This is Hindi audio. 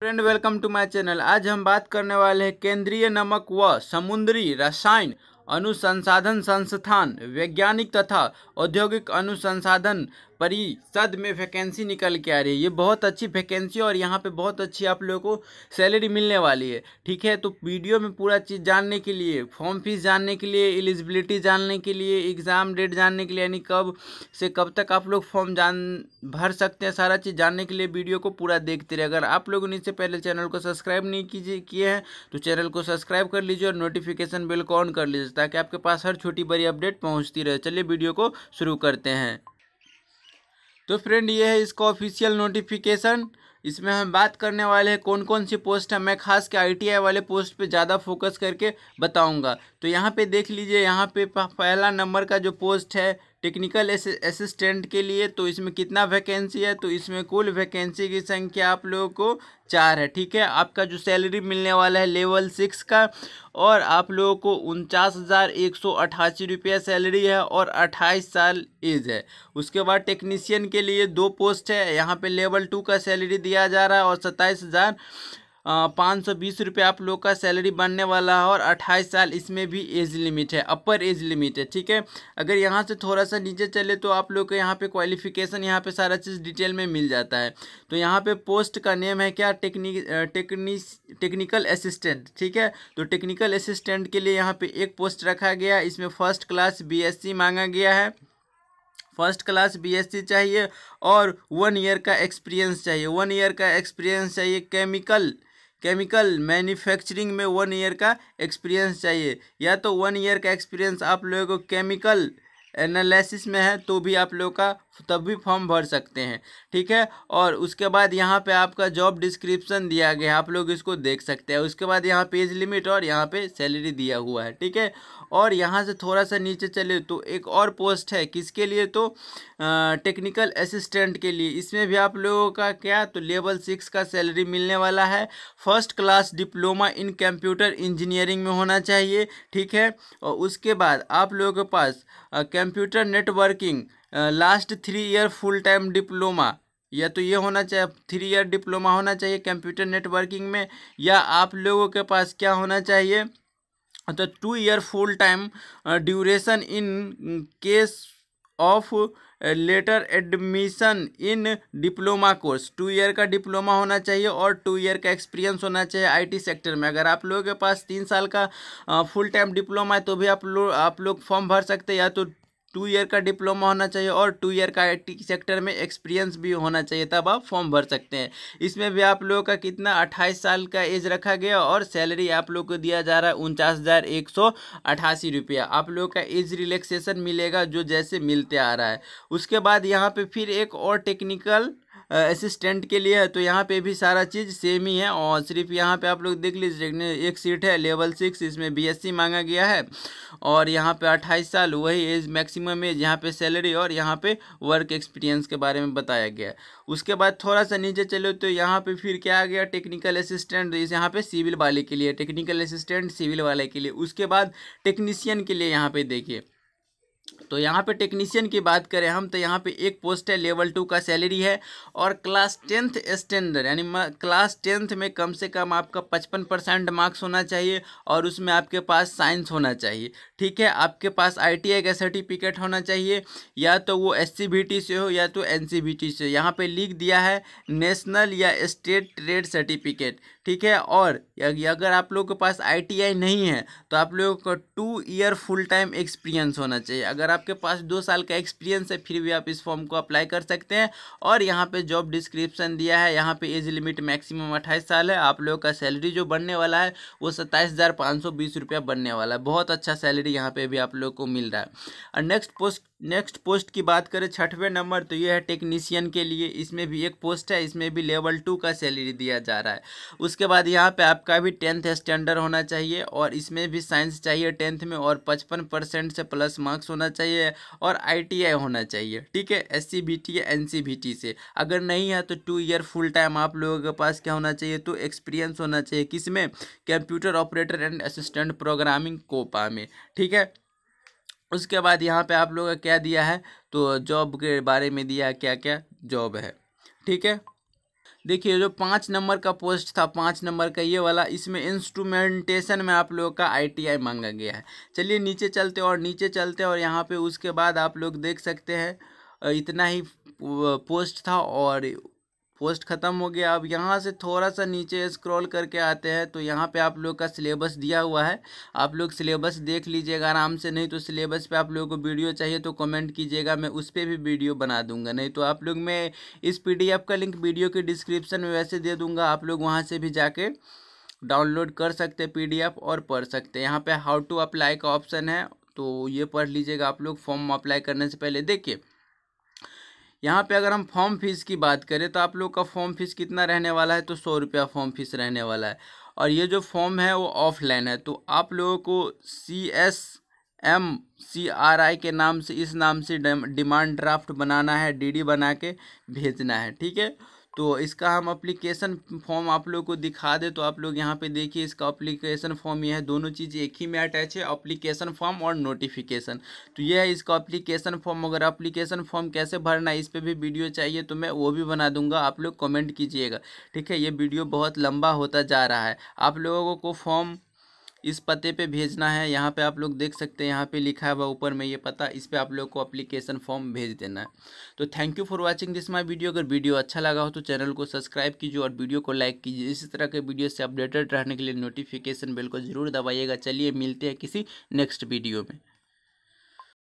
Friend welcome to my channel. आज हम बात करने वाले हैं केंद्रीय नमक व समुद्री रसायन अनुसंसाधन संस्थान वैज्ञानिक तथा औद्योगिक अनुसंसाधन परिषद में वैकेंसी निकल के आ रही है। ये बहुत अच्छी वैकेंसी और यहाँ पे बहुत अच्छी आप लोगों को सैलरी मिलने वाली है, ठीक है। तो वीडियो में पूरा चीज़ जानने के लिए, फॉर्म फीस जानने के लिए, एलिजिबिलिटी जानने के लिए, एग्ज़ाम डेट जानने के लिए, यानी कब से कब तक आप लोग फॉर्म भर सकते हैं, सारा चीज़ जानने के लिए वीडियो को पूरा देखते रहे। अगर आप लोगों ने इससे पहले चैनल को सब्सक्राइब नहीं किए हैं तो चैनल को सब्सक्राइब कर लीजिए और नोटिफिकेशन बेल को ऑन कर लीजिए ताकि आपके पास हर छोटी बड़ी अपडेट पहुँचती रहे। चलिए वीडियो को शुरू करते हैं। तो फ्रेंड ये है इसका ऑफिशियल नोटिफिकेशन। इसमें हम बात करने वाले हैं कौन कौन सी पोस्ट है। मैं खास के ITI वाले पोस्ट पे ज़्यादा फोकस करके बताऊंगा। तो यहाँ पे देख लीजिए, यहाँ पे पहला नंबर का जो पोस्ट है टेक्निकल असिस्टेंट के लिए, तो इसमें कितना वैकेंसी है, तो इसमें कुल वैकेंसी की संख्या आप लोगों को 4 है, ठीक है। आपका जो सैलरी मिलने वाला है लेवल 6 का, और आप लोगों को 49,188 रुपया सैलरी है और 28 साल एज है। उसके बाद टेक्नीशियन के लिए 2 पोस्ट है, यहाँ पे लेवल 2 का सैलरी दिया जा रहा है और 27,520 रुपया आप लोग का सैलरी बनने वाला है और 28 साल इसमें भी एज लिमिट है, अपर एज लिमिट है, ठीक है। अगर यहाँ से थोड़ा सा नीचे चले तो आप लोग के यहाँ पे क्वालिफिकेशन, यहाँ पे सारा चीज़ डिटेल में मिल जाता है। तो यहाँ पे पोस्ट का नेम है क्या, टेक्निकल असिस्टेंट, ठीक है। तो टेक्निकल असिस्टेंट के लिए यहाँ पे एक पोस्ट रखा गया। इसमें फर्स्ट क्लास BSc मांगा गया है, फर्स्ट क्लास BSc चाहिए और 1 ईयर का एक्सपीरियंस चाहिए, 1 ईयर का एक्सपीरियंस चाहिए। केमिकल मैन्युफैक्चरिंग में 1 ईयर का एक्सपीरियंस चाहिए, या तो 1 ईयर का एक्सपीरियंस आप लोगों को केमिकल एनालिसिस में है तो भी आप लोगों का तब भी फॉर्म भर सकते हैं, ठीक है। और उसके बाद यहाँ पे आपका जॉब डिस्क्रिप्शन दिया गया है, आप लोग इसको देख सकते हैं। उसके बाद यहाँ पे एज लिमिट और यहाँ पे सैलरी दिया हुआ है, ठीक है। और यहाँ से थोड़ा सा नीचे चले तो एक और पोस्ट है, किसके लिए, तो टेक्निकल असिस्टेंट के लिए। इसमें भी आप लोगों का क्या, तो लेवल 6 का सैलरी मिलने वाला है। First class diploma in computer engineering में होना चाहिए, ठीक है। और उसके बाद आप लोगों के पास computer networking last 3 year full time diploma, या तो ये होना चाहिए 3 ईयर डिप्लोमा होना चाहिए कंप्यूटर नेटवर्किंग में, या आप लोगों के पास क्या होना चाहिए, तो 2 year full time duration in case of letter admission in diploma course, 2 year का डिप्लोमा होना चाहिए और 2 ईयर का एक्सपीरियंस होना चाहिए IT सेक्टर में। अगर आप लोगों के पास 3 साल का फुल टाइम डिप्लोमा है तो भी आप लोग फॉर्म भर सकते हैं, या तो 2 ईयर का डिप्लोमा होना चाहिए और 2 ईयर का IT सेक्टर में एक्सपीरियंस भी होना चाहिए, तब आप फॉर्म भर सकते हैं। इसमें भी आप लोगों का कितना 28 साल का एज रखा गया और सैलरी आप लोग को दिया जा रहा है 49,188 रुपया। आप लोगों का एज रिलैक्सेशन मिलेगा जो जैसे मिलते आ रहा है। उसके बाद यहाँ पे फिर एक और टेक्निकल असिस्टेंट के लिए है, तो यहाँ पे भी सारा चीज़ सेम ही है और सिर्फ यहाँ पे आप लोग देख लीजिए एक सीट है लेवल 6, इसमें BSc मांगा गया है और यहाँ पे 28 साल वही एज, मैक्सिमम एज, यहाँ पे सैलरी और यहाँ पे वर्क एक्सपीरियंस के बारे में बताया गया है। उसके बाद थोड़ा सा नीचे चलो तो यहाँ पे फिर क्या आ गया, टेक्निकल असिस्टेंट, यहाँ पे सिविल वाले के लिए, टेक्निकल असिस्टेंट सिविल वाले के लिए। उसके बाद टेक्नीशियन के लिए यहाँ पे देखिए, तो यहाँ पे टेक्नीशियन की बात करें हम, तो यहाँ पे एक पोस्ट है, लेवल 2 का सैलरी है और क्लास 10 स्टैंडर्ड, यानी क्लास 10 में कम से कम आपका 55% मार्क्स होना चाहिए और उसमें आपके पास साइंस होना चाहिए, ठीक है। आपके पास ITI का सर्टिफिकेट होना चाहिए, या तो वो SCBT से हो या तो NCBT से। यहाँ पर लिख दिया है नेशनल या स्टेट ट्रेड सर्टिफिकेट, ठीक है। और अगर आप लोगों के पास ITI नहीं है तो आप लोगों को 2 ईयर फुल टाइम एक्सपीरियंस होना चाहिए। अगर आपके पास 2 साल का एक्सपीरियंस है फिर भी आप इस फॉर्म को अप्लाई कर सकते हैं। और यहाँ पे जॉब डिस्क्रिप्शन दिया है, यहाँ पे एज लिमिट मैक्सिमम 28 साल है। आप लोगों का सैलरी जो बनने वाला है वो 27,520 रुपया बनने वाला है। बहुत अच्छा सैलरी यहाँ पे भी आप लोग को मिल रहा है। और नेक्स्ट पोस्ट की बात करें 6वें नंबर, तो ये है टेक्नीशियन के लिए। इसमें भी एक पोस्ट है, इसमें भी लेवल 2 का सैलरी दिया जा रहा है। उसके बाद यहाँ पे आपका भी 10th स्टैंडर्ड होना चाहिए और इसमें भी साइंस चाहिए 10th में और 55% से प्लस मार्क्स होना चाहिए और ITI होना चाहिए, ठीक है, SCBT या NCBT से। अगर नहीं है तो 2 ईयर फुल टाइम आप लोगों के पास क्या होना चाहिए, तो एक्सपीरियंस होना चाहिए किसमें, computer operator and assistant programming COPA में, ठीक है। उसके बाद यहाँ पे आप लोगों का क्या दिया है, तो जॉब के बारे में दिया क्या क्या जॉब है, ठीक है। देखिए जो 5 नंबर का पोस्ट था, 5 नंबर का ये वाला, इसमें इंस्ट्रूमेंटेशन में आप लोगों का ITI मांगा गया है। चलिए नीचे चलते और यहाँ पे उसके बाद आप लोग देख सकते हैं इतना ही पोस्ट था और पोस्ट ख़त्म हो गया। अब यहाँ से थोड़ा सा नीचे स्क्रॉल करके आते हैं तो यहाँ पे आप लोग का सिलेबस दिया हुआ है। आप लोग सिलेबस देख लीजिएगा आराम से, नहीं तो सिलेबस पे आप लोगों को वीडियो चाहिए तो कमेंट कीजिएगा, मैं उस पर भी वीडियो बना दूंगा। नहीं तो आप लोग, मैं इस PDF का लिंक वीडियो के डिस्क्रिप्शन में वैसे दे दूँगा, आप लोग वहाँ से भी जाके डाउनलोड कर सकते हैं PDF और पढ़ सकते हैं। यहाँ पर हाउ टू अप्लाई का ऑप्शन है तो ये पढ़ लीजिएगा आप लोग फॉर्म अप्लाई करने से पहले। देखिए यहाँ पे अगर हम फॉर्म फीस की बात करें तो आप लोग का फॉर्म फीस कितना रहने वाला है, तो 100 रुपया फॉर्म फीस रहने वाला है। और ये जो फॉर्म है वो ऑफलाइन है, तो आप लोगों को CSMCRI के नाम से, इस नाम से डिमांड ड्राफ्ट बनाना है, DD बना के भेजना है। ठीक है, तो इसका हम एप्लीकेशन फॉर्म आप लोग को दिखा दे तो आप लोग यहाँ पे देखिए इसका एप्लीकेशन फॉर्म यह है। दोनों चीज़ एक ही में अटैच है, एप्लीकेशन फॉर्म और नोटिफिकेशन। तो यह है इसका एप्लीकेशन फॉर्म। अगर एप्लीकेशन फॉर्म कैसे भरना है इस पर भी वीडियो चाहिए तो मैं वो भी बना दूंगा, आप लोग कमेंट कीजिएगा। ठीक है, ये वीडियो बहुत लंबा होता जा रहा है। आप लोगों को फॉर्म इस पते पे भेजना है, यहाँ पे आप लोग देख सकते हैं, यहाँ पे लिखा हुआ ऊपर में ये पता, इस पे आप लोग को एप्लीकेशन फॉर्म भेज देना है। तो thank you for watching this my video. अगर वीडियो अच्छा लगा हो तो चैनल को सब्सक्राइब कीजिए और वीडियो को लाइक कीजिए। इसी तरह के वीडियो से अपडेटेड रहने के लिए नोटिफिकेशन बेल को जरूर दबाइएगा। चलिए मिलते हैं किसी नेक्स्ट वीडियो में।